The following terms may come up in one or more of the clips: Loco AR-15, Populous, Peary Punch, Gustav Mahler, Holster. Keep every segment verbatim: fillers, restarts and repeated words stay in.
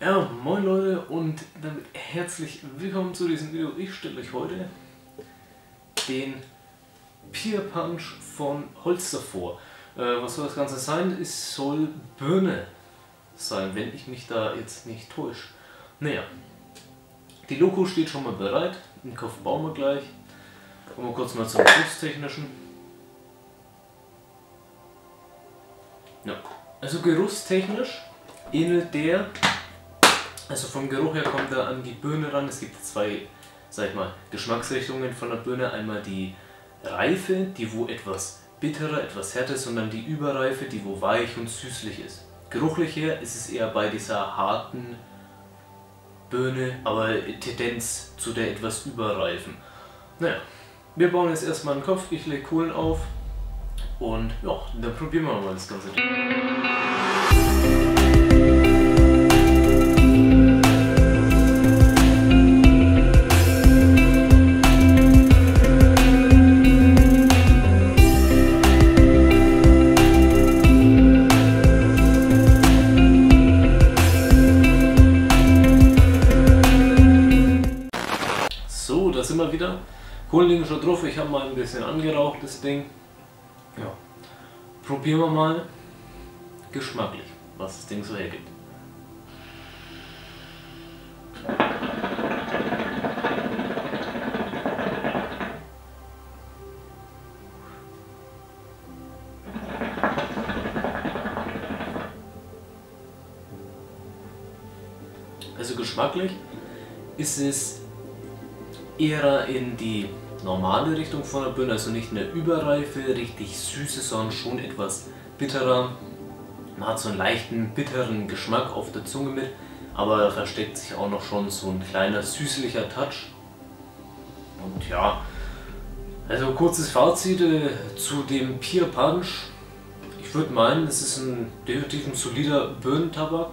Ja, moin Leute und damit herzlich willkommen zu diesem Video. Ich stelle euch heute den Peary Punch von Holster vor. Äh, was soll das Ganze sein? Es soll Birne sein, wenn ich mich da jetzt nicht täusche. Naja, die Loco steht schon mal bereit. Den Kopf bauen wir gleich. Kommen wir kurz mal zum Berufstechnischen. Ja. Also gerüsttechnisch ähnelt der, also vom Geruch her kommt er an die Birne ran. Es gibt zwei, sag ich mal, Geschmacksrichtungen von der Birne. Einmal die Reife, die wo etwas bitterer, etwas härter ist, und dann die Überreife, die wo weich und süßlich ist. Geruchlich her ist es eher bei dieser harten Birne, aber Tendenz zu der etwas überreifen. Naja, wir bauen jetzt erstmal einen Kopf, ich lege Kohlen auf. Und ja, dann probieren wir mal das Ganze. So, da sind wir wieder. Kohlen liegen schon drauf, ich habe mal ein bisschen angeraucht, das Ding. Ja, probieren wir mal geschmacklich, was das Ding so hergibt. Also geschmacklich ist es eher in die normale Richtung von der Birne, also nicht eine Überreife, richtig süße, sondern schon etwas bitterer. Man hat so einen leichten, bitteren Geschmack auf der Zunge mit, aber versteckt sich auch noch schon so ein kleiner, süßlicher Touch. Und ja, also kurzes Fazit äh, zu dem Peary Punch. Ich würde meinen, es ist ein definitiv ein solider Birnentabak.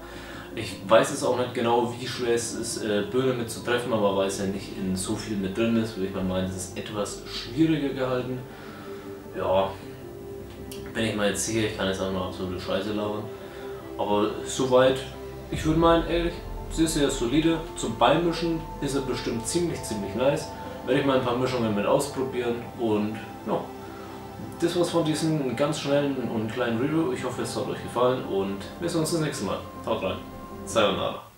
Ich weiß es auch nicht genau, wie schwer es ist, äh, Birne mit zu treffen, aber weil es ja nicht in so viel mit drin ist, würde ich mal meinen, es ist etwas schwieriger gehalten. Ja, bin ich mal jetzt sicher, ich kann jetzt auch noch absolute Scheiße labern. Aber soweit, ich würde meinen, ehrlich, es ist ja solide. Zum Beimischen ist er bestimmt ziemlich, ziemlich nice. Werde ich mal ein paar Mischungen mit ausprobieren und ja. Das war's von diesem ganz schnellen und kleinen Review. Ich hoffe, es hat euch gefallen und wir sehen uns das nächste Mal. Haut rein! Sayonara.